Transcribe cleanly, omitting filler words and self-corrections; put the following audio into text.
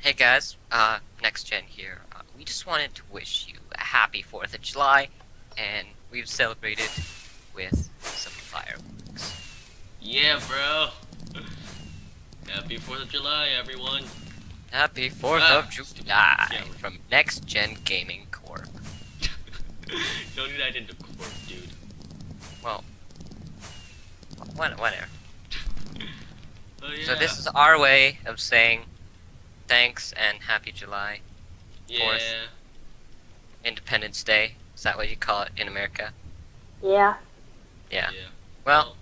Hey guys, NexGen here. We just wanted to wish you a happy 4th of July, and we've celebrated with some fireworks. Yeah, bro! Happy 4th of July, everyone! Happy 4th of July from NexGen Gaming Corp. Don't do that into Corp, dude. Well, whatever. Oh, yeah. So this is our way of saying thanks and happy July 4th. Yeah. Independence Day. Is that what you call it in America? Yeah. Yeah. Well